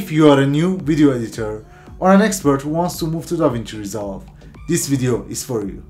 If you are a new video editor or an expert who wants to move to DaVinci Resolve, this video is for you.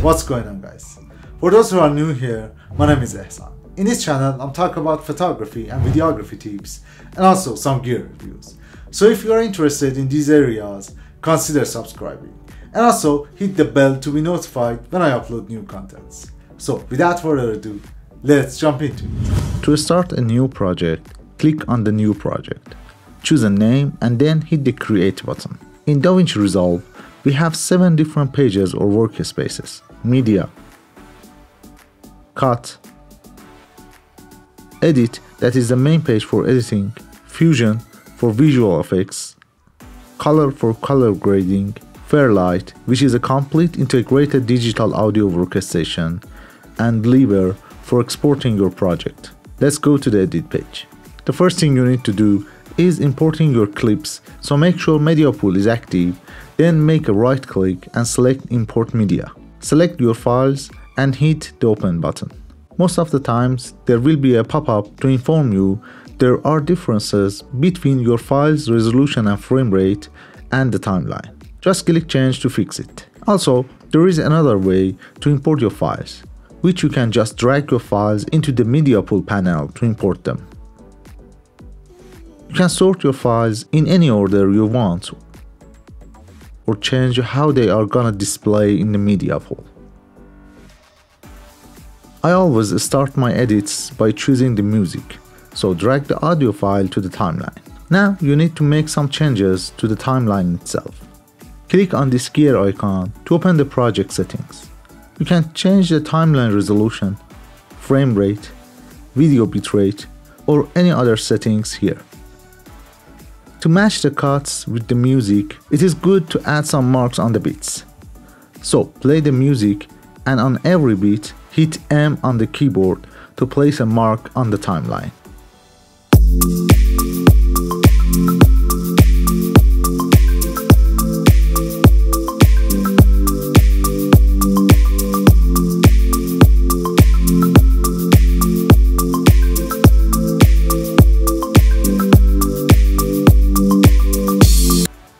What's going on, guys? For those who are new here, my name is Ehsan. In this channel, I'm talking about photography and videography tips and also some gear reviews. So if you are interested in these areas, consider subscribing and also hit the bell to be notified when I upload new contents. So without further ado, let's jump into it. To start a new project, click on the new project, choose a name and then hit the create button. In DaVinci Resolve, we have 7 different pages or workspaces: media, cut, edit, that is the main page for editing, fusion for visual effects, color for color grading, Fairlight, which is a complete integrated digital audio workstation, and Liber for exporting your project. Let's go to the edit page. The first thing you need to do is importing your clips, so make sure media pool is active, then make a right click and select import media. Select your files and hit the open button. Most of the times there will be a pop-up to inform you there are differences between your file's resolution and frame rate and the timeline. Just click change to fix it. Also, there is another way to import your files, which you can just drag your files into the media pool panel to import them. You can sort your files in any order you want or change how they are gonna display in the media pool. I always start my edits by choosing the music, so drag the audio file to the timeline. Now you need to make some changes to the timeline itself. Click on this gear icon to open the project settings. You can change the timeline resolution, frame rate, video bitrate, or any other settings here. To match the cuts with the music, it is good to add some marks on the beats. So play the music and on every beat, hit M on the keyboard to place a mark on the timeline.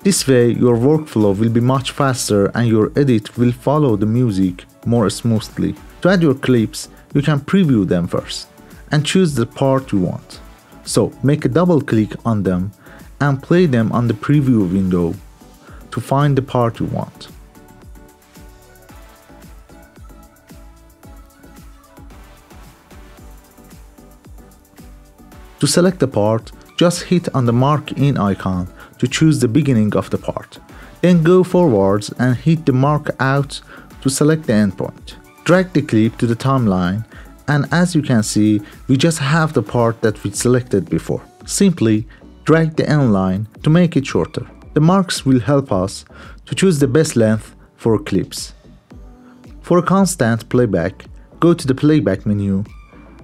This way, your workflow will be much faster and your edit will follow the music more smoothly. To add your clips, you can preview them first and choose the part you want. So make a double click on them and play them on the preview window to find the part you want. To select the part, just hit on the mark in icon to choose the beginning of the part. Then go forwards and hit the mark out to select the endpoint. Drag the clip to the timeline, and as you can see, we just have the part that we selected before. Simply drag the end line to make it shorter. The marks will help us to choose the best length for clips. For constant playback, go to the playback menu,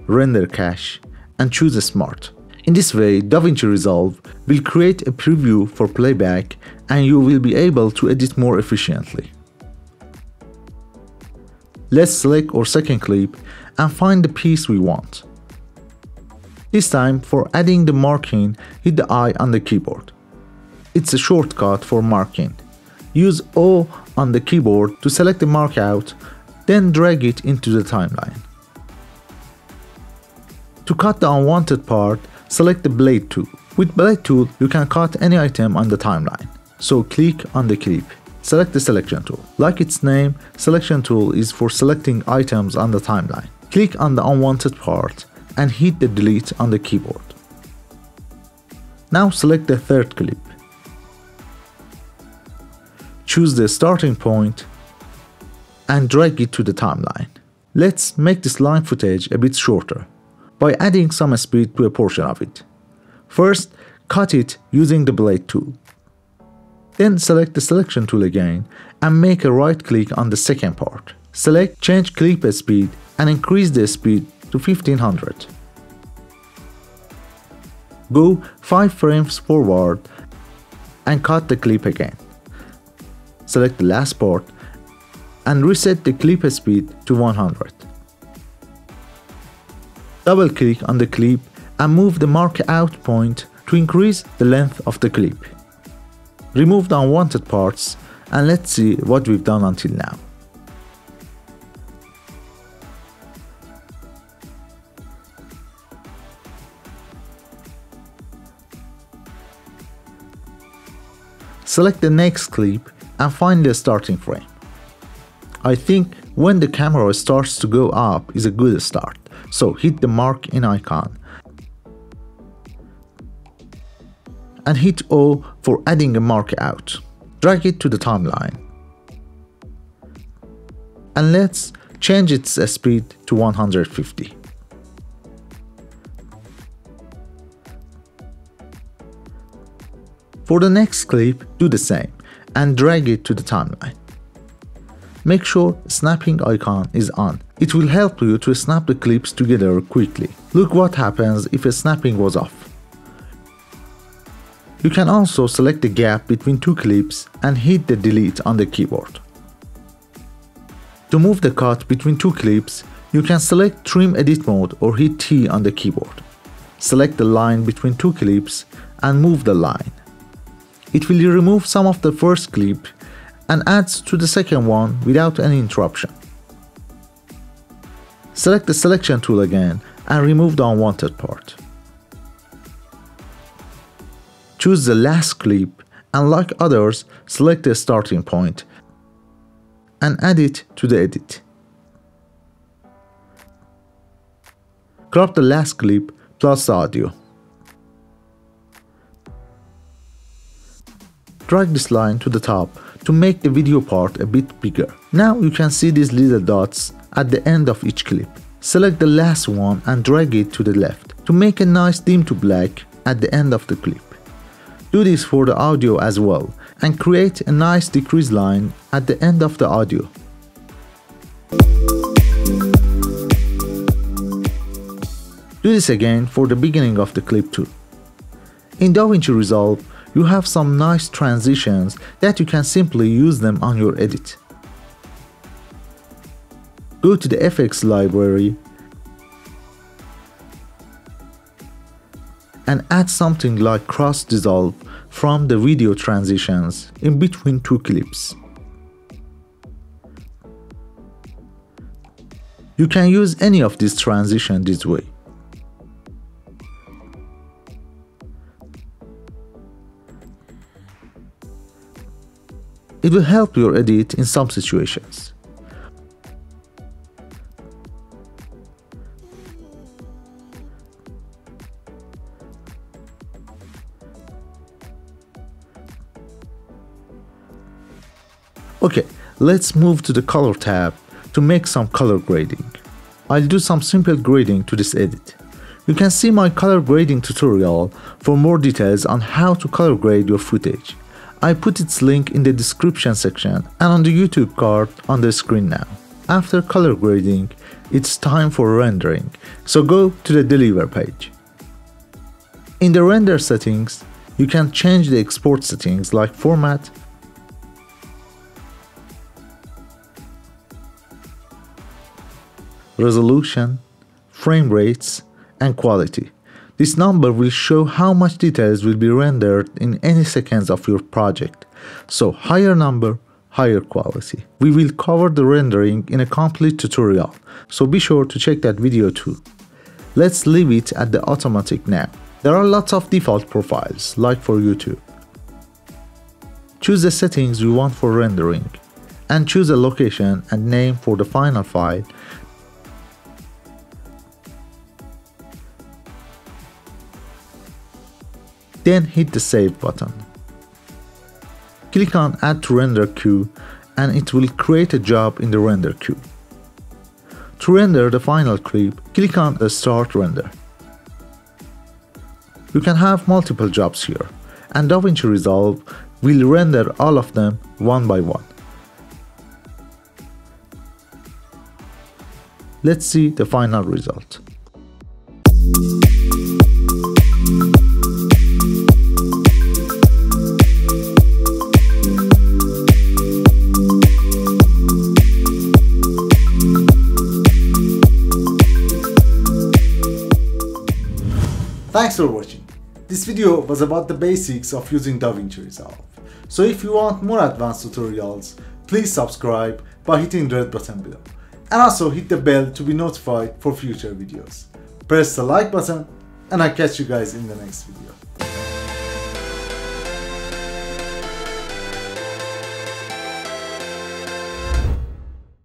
render cache, and choose smart. In this way, DaVinci Resolve will create a preview for playback and you will be able to edit more efficiently. Let's select our second clip and find the piece we want. This time, for adding the marking, hit the I on the keyboard. It's a shortcut for marking. Use O on the keyboard to select the mark out, then drag it into the timeline. To cut the unwanted part, select the blade tool. With blade tool, you can cut any item on the timeline. So click on the clip. Select the selection tool. Like its name, selection tool is for selecting items on the timeline. Click on the unwanted part and hit the delete on the keyboard. Now select the third clip. Choose the starting point and drag it to the timeline. Let's make this line footage a bit shorter by adding some speed to a portion of it. First, cut it using the blade tool. Then select the selection tool again and make a right click on the second part. Select change clip speed and increase the speed to 1500. Go 5 frames forward and cut the clip again. Select the last part and reset the clip speed to 100. Double click on the clip and move the mark out point to increase the length of the clip. Remove the unwanted parts and let's see what we've done until now. Select the next clip and find the starting frame. I think when the camera starts to go up is a good start, so hit the mark in icon and hit O for adding a mark out. Drag it to the timeline and let's change its speed to 150. For the next clip, do the same and drag it to the timeline. Make sure snapping icon is on. It will help you to snap the clips together quickly. Look what happens if a snapping was off. You can also select the gap between two clips and hit the delete on the keyboard. To move the cut between two clips, you can select trim edit mode or hit T on the keyboard. Select the line between two clips and move the line. It will remove some of the first clip and adds to the second one without any interruption. Select the selection tool again and remove the unwanted part. Choose the last clip and, like others, select the starting point and add it to the edit. Crop the last clip plus the audio. Drag this line to the top to make the video part a bit bigger. Now you can see these little dots at the end of each clip. Select the last one and drag it to the left to make a nice dim to black at the end of the clip. Do this for the audio as well and create a nice decrease line at the end of the audio. Do this again for the beginning of the clip too. In DaVinci Resolve, you have some nice transitions that you can simply use them on your edit. Go to the FX library and add something like cross dissolve from the video transitions in between two clips. You can use any of these transitions this way. It will help your edit in some situations. Okay, let's move to the color tab to make some color grading. I'll do some simple grading to this edit. You can see my color grading tutorial for more details on how to color grade your footage. I put its link in the description section and on the YouTube card on the screen now. After color grading, it's time for rendering, so go to the deliver page. In the render settings, you can change the export settings like format, resolution, frame rates, and quality. This number will show how much details will be rendered in any seconds of your project. So higher number, higher quality. We will cover the rendering in a complete tutorial, so be sure to check that video too. Let's leave it at the automatic now. There are lots of default profiles, like for YouTube. Choose the settings you want for rendering, and choose a location and name for the final file. Then hit the save button. Click on add to render queue and it will create a job in the render queue. To render the final clip, click on the start render. You can have multiple jobs here and DaVinci Resolve will render all of them one by one. Let's see the final result. Thanks for watching. This video was about the basics of using DaVinci Resolve. So if you want more advanced tutorials, please subscribe by hitting the red button below. And also hit the bell to be notified for future videos. Press the like button and I'll catch you guys in the next video.